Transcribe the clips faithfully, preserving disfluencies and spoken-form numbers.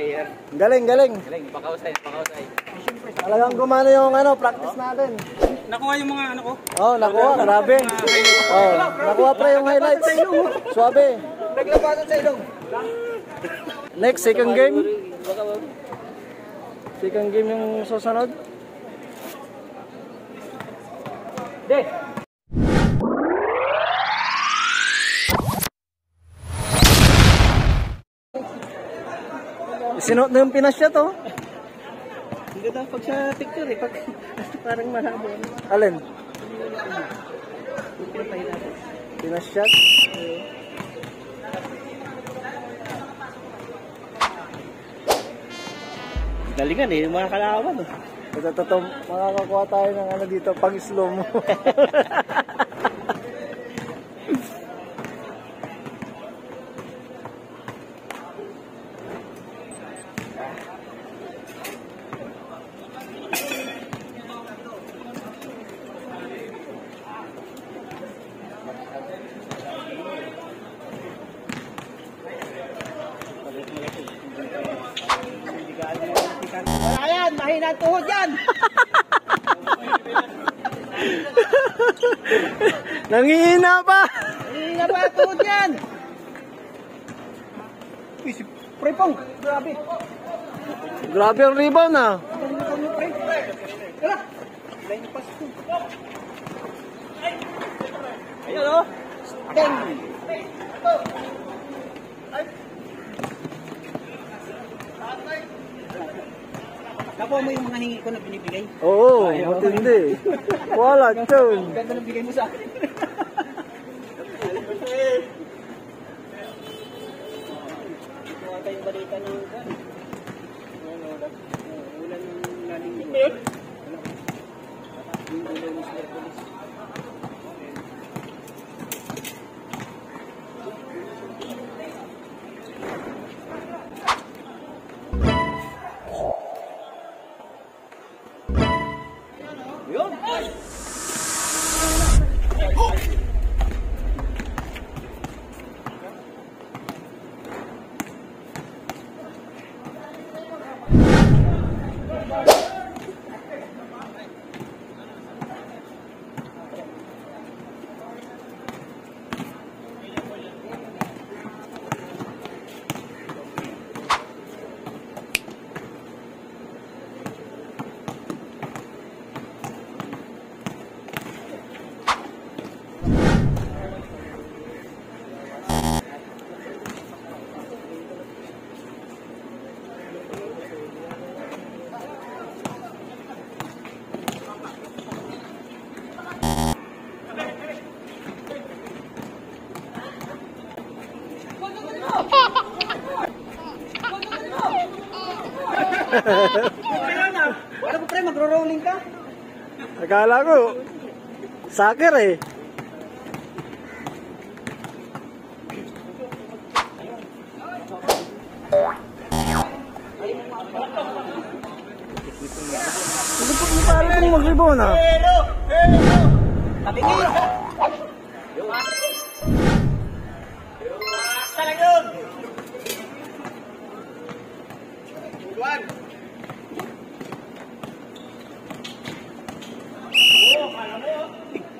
player. Galing, galing. Galing, pakausay, pakausay. Talagang gumana yung ano, practice oh. natin. Nakuha yung mga ano ko? Oh, nakuha, grabe. Oh, nakuha pre yung highlights. Suabe. Naglabasan sa ilong. Next, second game. Second game yung susunod. De. Sinuot na yung Pinas niya to. Hindi ka pag sa picture eh. Pag, parang marami. Alin? Pinas shot? Okay. Galingan eh. Mga kalawan. Ito to, makakakuha tayo ng ano dito. Pang slow mo. Ayan, mahina tuhod yan. Nangihina pa. Nangihina pa tuhod yan. Pre pong, grabe. Grabe ang rebound ah. Ayan o. Stand. Nakuha mo yung mga hingi ko na binibigay? Oo, matindi. Wala, chon. Ganda na bigay mo sa akin. Nakuha tayong balita ng ulan. Ulan ng laling yun. Yung ulan ng sila polis. Ano po pre, magro-rolling ka? Akala ko, soccer eh. Ano po, paano pong mag-rebound ah? Hello! Hello! Sabi kayo! Salagod! Juan!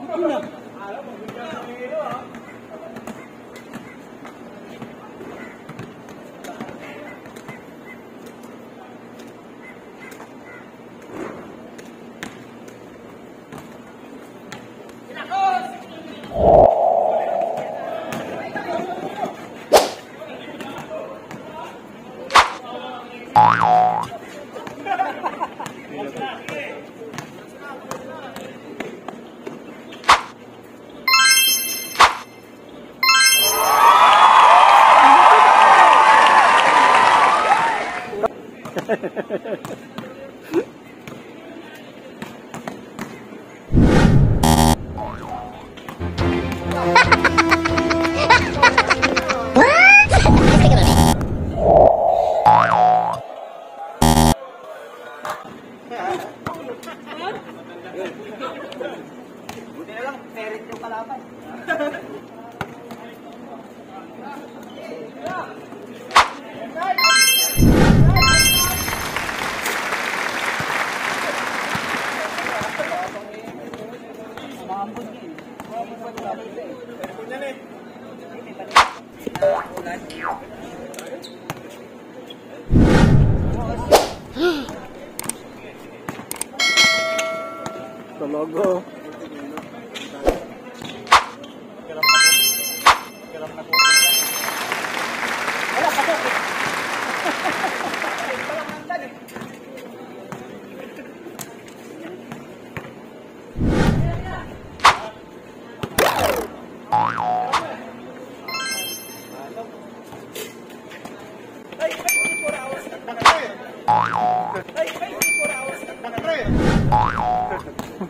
Buti na lang, merit yung kalaban. logo.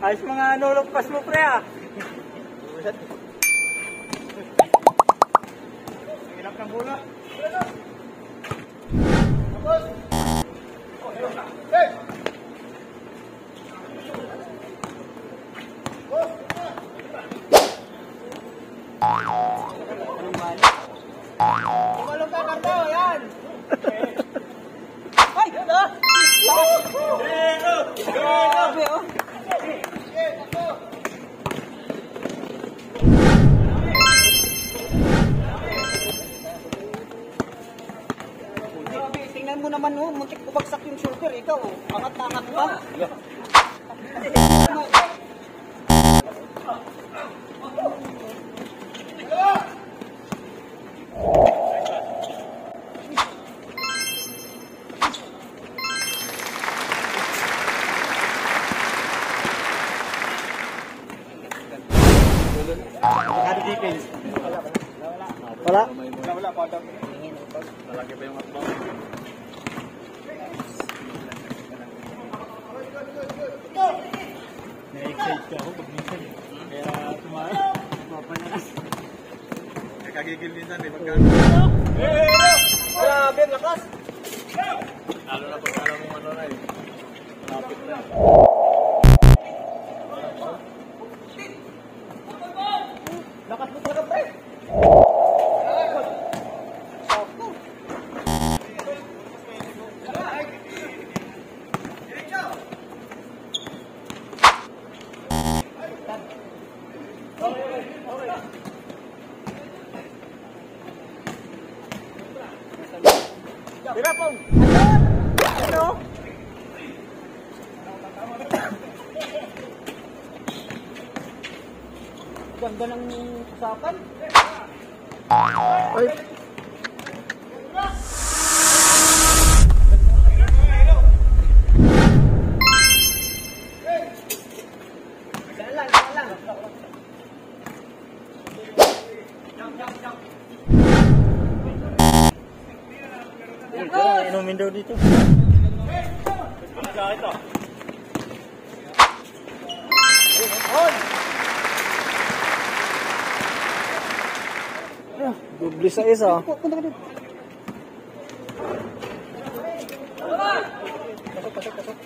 Ayos mga nulukpas mo, pre, ah. Ilap ng bula. Tapos. Tingnan mo naman, oh, muntik kubagsak yung shooter, ikaw, oh. Angat-angat ba? Wala? Wala, wala, wala. Lalaki pa yung atbang. Na-excite ko ako pag minsan eh. Kaya tumahan. Mapanalas. Kaya kagigil minsan eh. Hey! Grabe, lakas! Lalo na pag alam mong ano na eh. Malapit na. Lakas mo talaga, pre! Mira po. Ano? Ganda ng usapan. Ay. Inumin daw dito. Dubli sa isa. Punta ka dito. Pasok, pasok, pasok.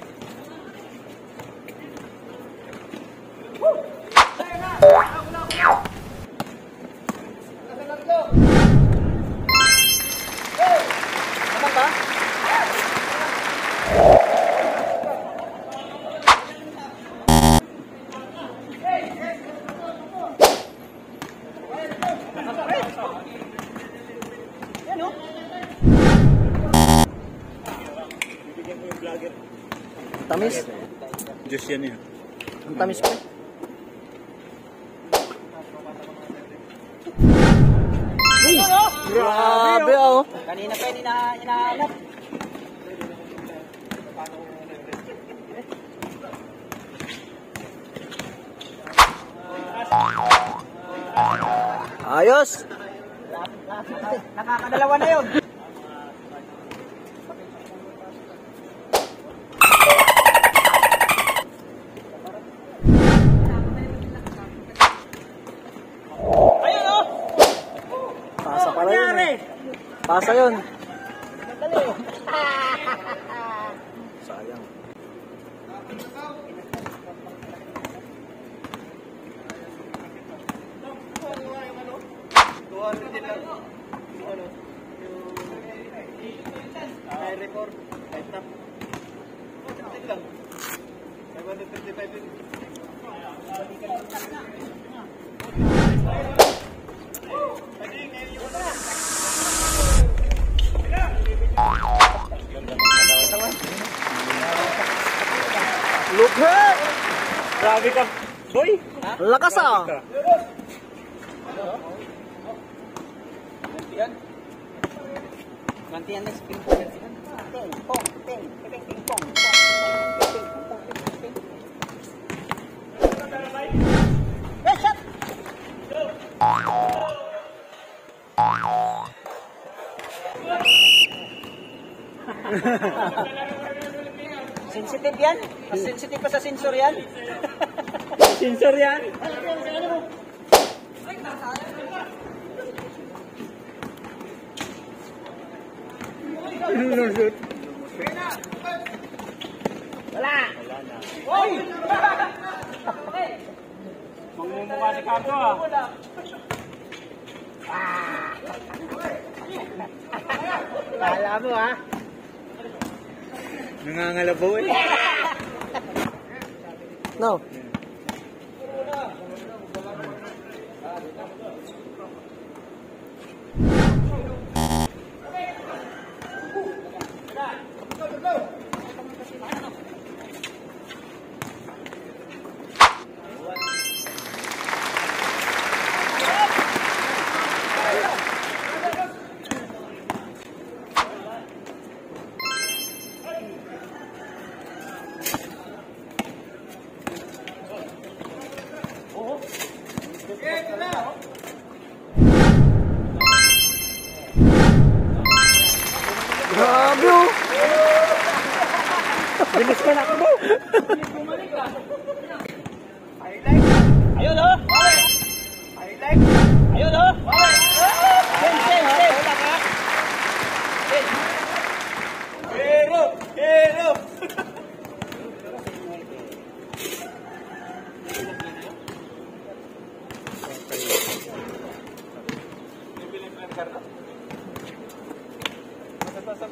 Tamis. Diyos yan yun. Ang tamis ko. Hey! Grabe, oh! Kanina pa yun hinahanap. Ayos! Nakakadalawa na yun. Pasa yun. Sayang. Look at Grabe ka, boy. Lakas ah. Gantian. Gantian ng spin. Ping pong, ping, ping ping pong. Sensitive yan? Mas sensitive pa sa sensor yan? Sensor yan? Wala! Uy! Mangmumuka si Cardo ah! Wala mo ah! Nangangalabaw eh. No. Grabe oh! Bilis ka na ako mo! Bumalik ah! Ayun oh! Ayun oh! Sen, sen, sen! Hero! Hero! Pasang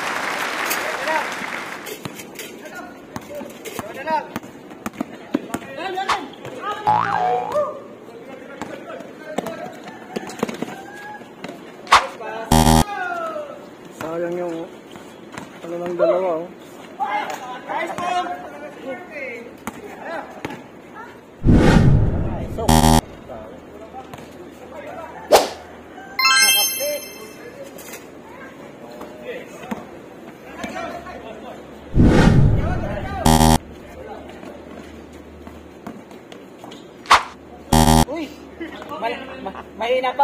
Sayang yung ano ng dalawa oh. May, ma, mahina pa,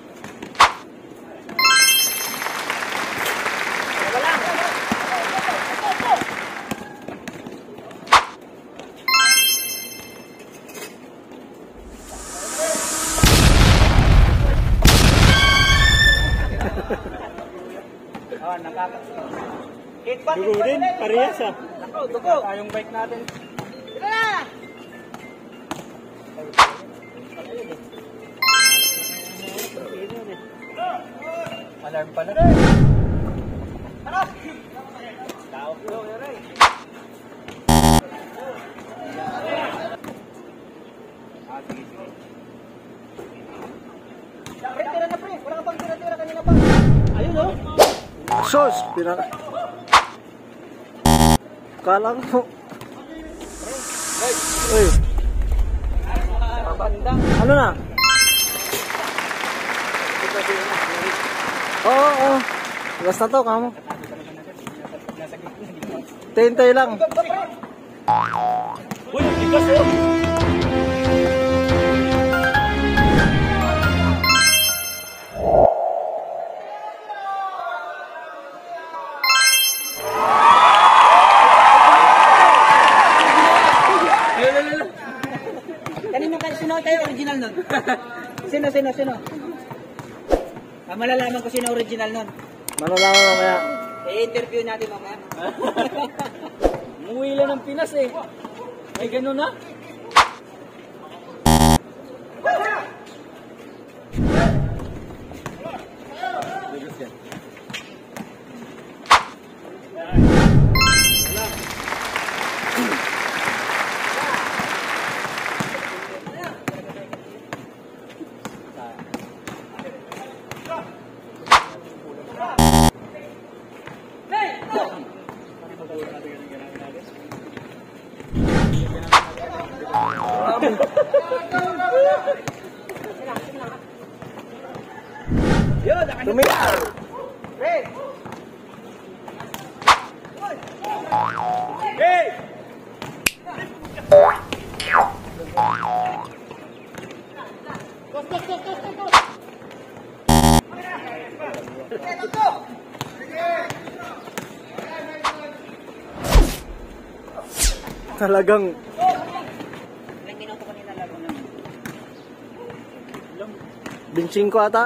Oh, nakaka-hitback. Dugo rin, parehas ah. Nakaw, dugo. Ayong bike natin. Dito na! Alarm pa na rin. Harap! Tawag ko na rin. Tira na pre, wala ka pang tira-tira kanina pa. Ayun oh. Sos, pira. Kalang mo. Uy. Ano na? Oo, oh, oo. Oh. Lakas na to, kamo. Tintay lang. Uy, tigas yun. Sino, sino, sino? Ah, malalaman ko sino original nun. Malalaman mo kaya? I-interview natin mamaya. Umuwi lang ng Pinas eh. Ay, ganun na. Talagang bincin ko ata.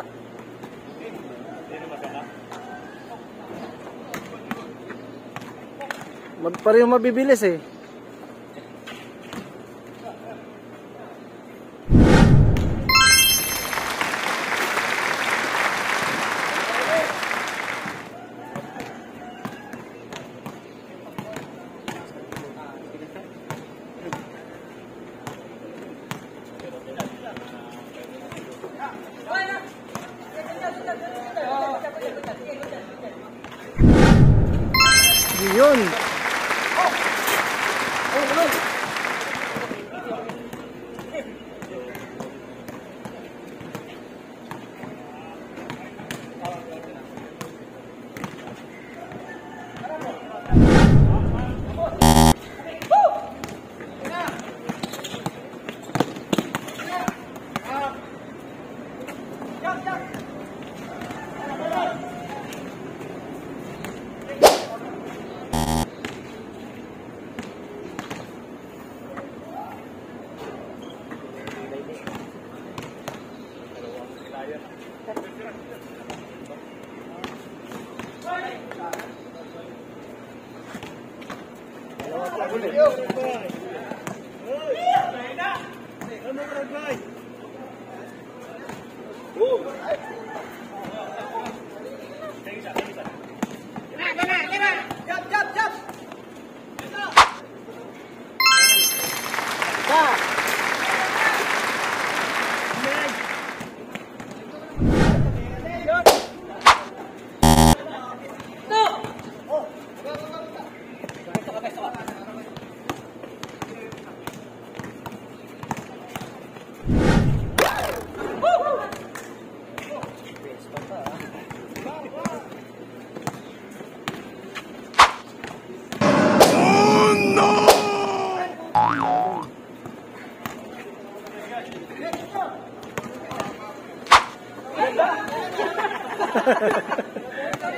Parang mabibilis eh. Yun. Oh. Oh, hello.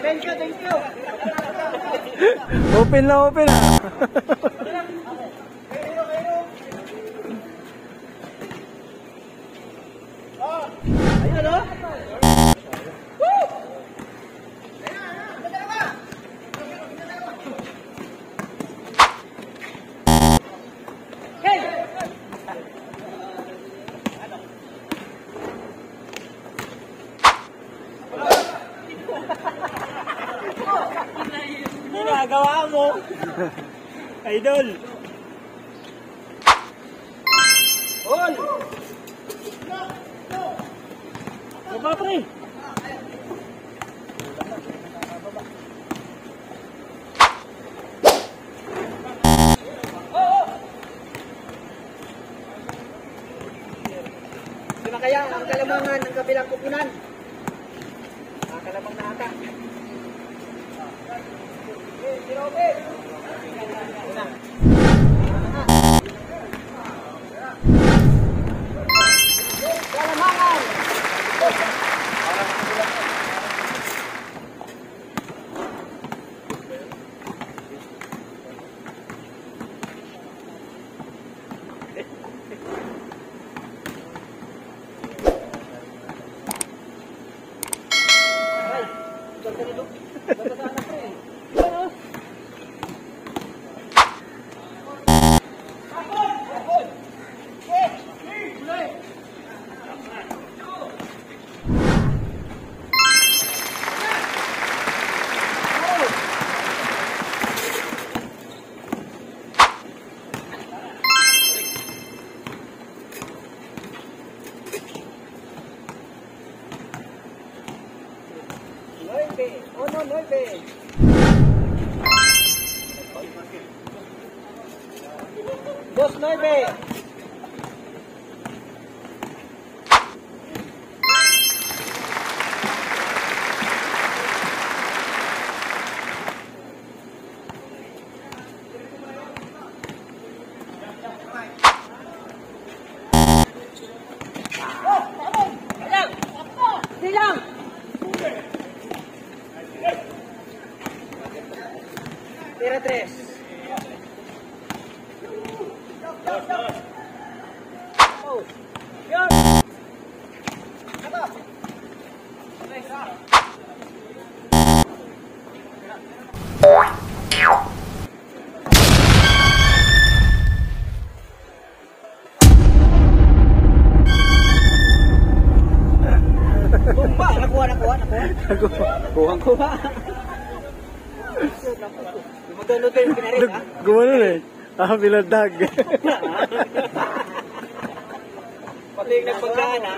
Thank you, thank you. Open na, open na. Ayun, no? Woo! Hey! Nagawa mo. Idol. Ol. Baba pre. Oh. Di makaya ang kalamangan ng kabilang kupunan. Nakakalabang na ata. Dos nueve. Kuhang ko ba? Gumagano kayo kinarin ha? Gumano eh. Ah, biladag. Pati yung nagpagkaan ha?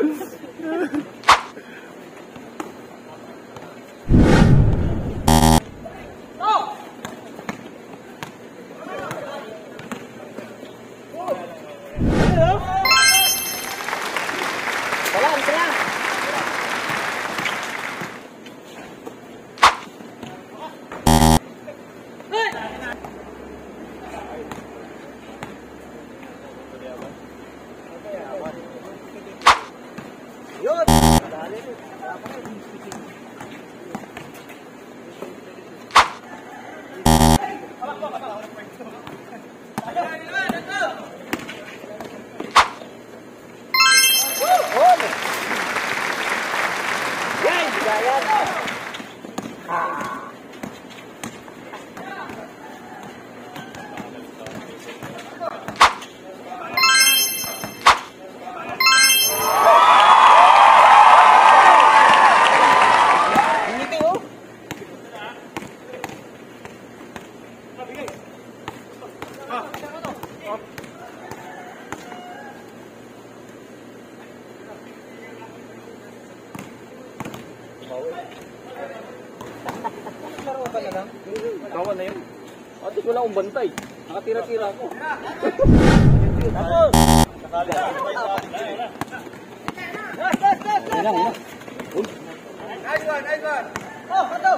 Kawan na yun. Ate ko lang ang bantay. Nakatira-tira ako. Sakali. Ayun lang, ayun. Nice one, nice one. Oh, kato.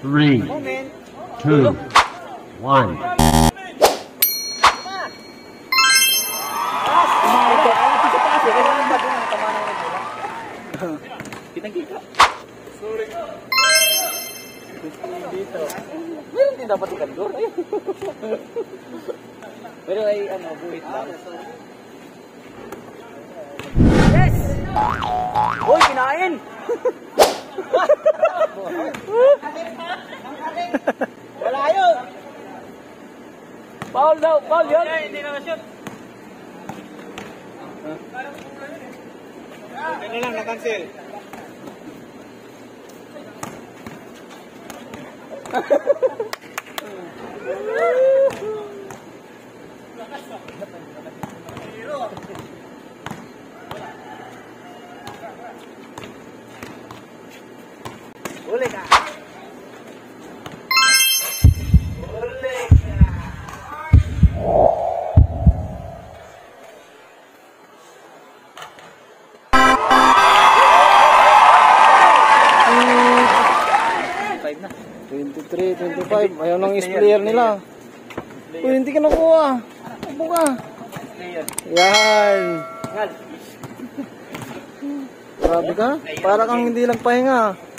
Three, two, one. Meron din dapat ikandor. Pero ay ano, buhit lang. Yes! Uy, kinain! Wala yun! Paul daw, Paul yun! Hindi na na-shoot. Ano lang, na-cancel. Boleh kah? Boleh kah? twenty-three, twenty-five, ayaw nang player nila. Uy, hindi ka nakuha. Buka. Yan. Grabe ka? Para kang hindi nagpahinga.